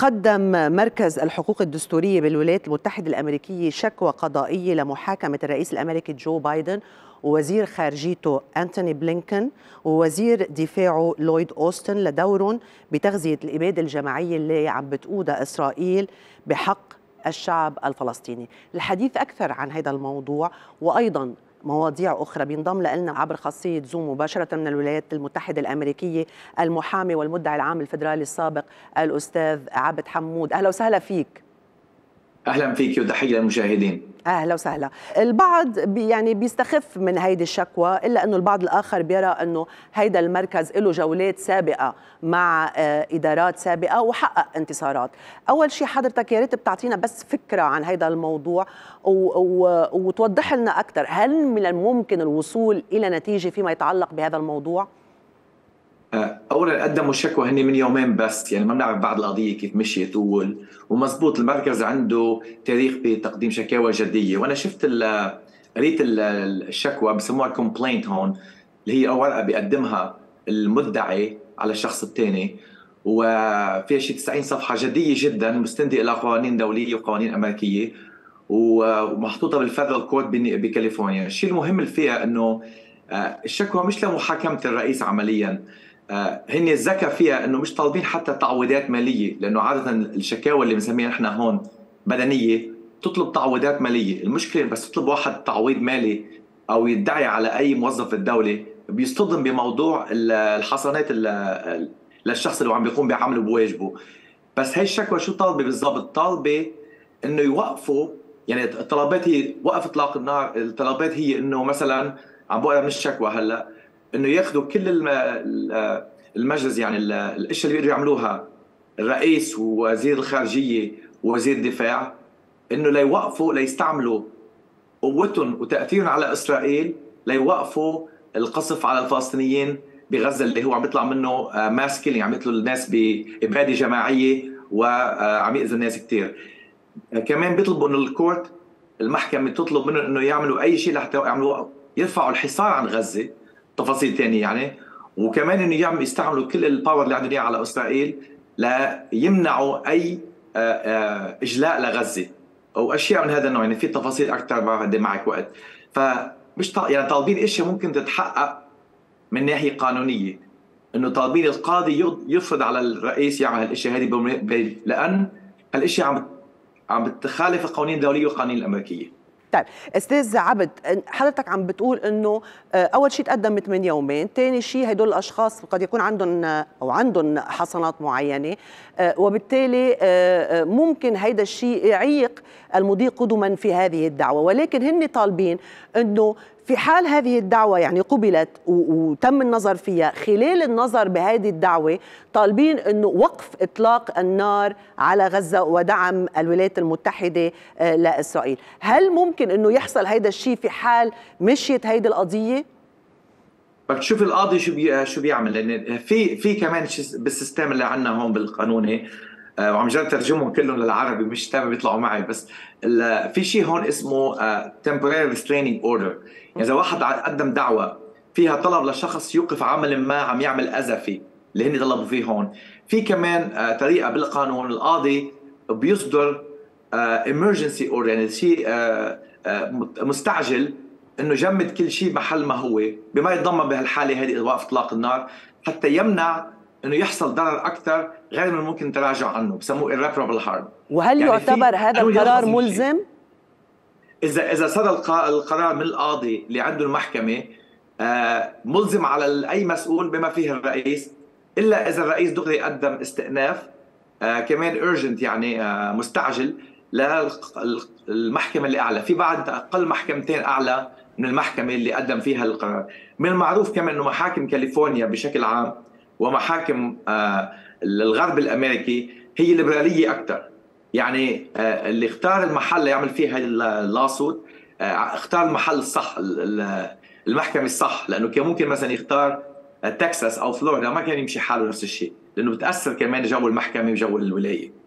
قدم مركز الحقوق الدستورية بالولايات المتحدة الأمريكية شكوى قضائية لمحاكمة الرئيس الأمريكي جو بايدن ووزير خارجيته أنتوني بلينكن ووزير دفاعه لويد أوستن لدورهم بتغذية الإبادة الجماعية اللي عم بتقودها إسرائيل بحق الشعب الفلسطيني. الحديث أكثر عن هذا الموضوع وأيضاً مواضيع أخرى بينضم لنا عبر خاصية زوم مباشرة من الولايات المتحدة الأمريكية المحامي والمدعي العام الفدرالي السابق الأستاذ عبد حمود. أهلا وسهلا فيك. أهلا فيك وتحية للمشاهدين. أهلا وسهلا. البعض يعني بيستخف من هيدي الشكوى إلا أنه البعض الآخر بيرى أنه هيدا المركز له جولات سابقة مع إدارات سابقة وحقق انتصارات. أول شيء حضرتك يا ريت بتعطينا بس فكرة عن هيدا الموضوع وتوضح لنا أكثر، هل من الممكن الوصول إلى نتيجة فيما يتعلق بهذا الموضوع؟ اولا قدموا الشكوى هن من يومين بس، يعني ما بنعرف بعض القضيه كيف مشيت طول، ومزبوط المركز عنده تاريخ بتقديم شكاوى جديه، وانا شفت قريت الشكوى بسموها كومبلينت هون اللي هي ورقه بيقدمها المدعي على الشخص الثاني، وفيها شيء 90 صفحه جديه جدا مستنده الى قوانين دوليه وقوانين امريكيه ومحطوطه بالفيدرال كورت بكاليفورنيا. الشيء المهم اللي فيها انه الشكوى مش لمحاكمه الرئيس عمليا، هن الذكاء فيها انه مش طالبين حتى تعويضات ماليه، لانه عاده الشكاوى اللي بنسميها نحن هون مدنيه تطلب تعويضات ماليه، المشكله بس تطلب واحد تعويض مالي او يدعي على اي موظف الدوله بيصطدم بموضوع الحصانات للشخص اللي عم بيقوم بعمله بواجبه. بس هي الشكوى شو طالبه بالضبط؟ طالبه انه يوقفوا، يعني الطلبات هي وقف اطلاق النار، الطلبات هي انه مثلا عم بقرا من الشكوى هلا انه ياخذوا كل المجلس، يعني الاشياء اللي بيقدروا يعملوها الرئيس ووزير الخارجيه ووزير الدفاع، انه ليوقفوا ليستعملوا قوتهم وتاثيرهم على اسرائيل ليوقفوا القصف على الفلسطينيين بغزه اللي هو عم يطلع منه ماس كيلينج، عم يقتلوا الناس باباده جماعيه وعم يأذوا الناس كثير. كمان بيطلبوا انه الكورت المحكمه تطلب منهم انه يعملوا اي شيء لحتى يعملوا يرفعوا الحصار عن غزه، تفاصيل ثانيه يعني، وكمان انه يستعملوا كل الباور اللي عندهم اياه على اسرائيل ليمنعوا اي اجلاء لغزه او اشياء من هذا النوع، يعني في تفاصيل اكثر ما بدي معك وقت. فمش يعني طالبين اشياء ممكن تتحقق من ناحيه قانونيه، انه طالبين القاضي يفرض على الرئيس يعمل هالاشياء هذه، لان هالاشياء عم بتخالف القوانين الدوليه والقوانين الامريكيه. طيب استاذ عبد، حضرتك عم بتقول انه اول شيء تقدمت من يومين، ثاني شيء هدول الاشخاص قد يكون عندهم حصانات معينه، وبالتالي ممكن هيدا الشيء يعيق المضي قدما في هذه الدعوه، ولكن هن طالبين انه في حال هذه الدعوة يعني قبلت وتم النظر فيها، خلال النظر بهذه الدعوة طالبين أنه وقف إطلاق النار على غزة ودعم الولايات المتحدة لإسرائيل. هل ممكن أنه يحصل هذا الشيء في حال مشيت هيدي القضية؟ بدك تشوف القاضي شو بيعمل، لأن في كمان بالسيستم اللي عندنا هون بالقانوني، وعم جرب ترجمهم كلهم للعربي مش تمام بيطلعوا معي، بس في شيء هون اسمه تيمبريري ريستريننج اوردر، اذا واحد قدم دعوه فيها طلب لشخص يوقف عمل ما عم يعمل اذى فيه اللي هن طلبوا فيه هون، في كمان طريقه بالقانون القاضي بيصدر ايمرجنسي اوردر، يعني شيء مستعجل انه جمد كل شيء محل ما هو بما يتضمن بهالحاله هذه وقف اطلاق النار حتى يمنع انه يحصل ضرر اكثر غير من ممكن تراجع عنه، بسموه irreparable harm. وهل يعني يعتبر هذا القرار ملزم؟ اذا صدر القرار من القاضي اللي عنده المحكمه ملزم على اي مسؤول بما فيه الرئيس، الا اذا الرئيس دغري قدم استئناف كمان urgent، يعني مستعجل للمحكمه اللي اعلى، في بعد اقل محكمتين اعلى من المحكمه اللي قدم فيها القرار. من المعروف كمان انه محاكم كاليفورنيا بشكل عام ومحاكم الغرب الامريكي هي ليبراليه اكثر، يعني اللي اختار المحل اللي يعمل فيه هذا اللاصوت اختار المحل الصح، المحكمه الصح، لانه كان ممكن مثلا يختار تكساس او فلوريدا ما كان يمشي حاله نفس الشيء، لانه بتاثر كمان جو المحكمه وجو الولايه.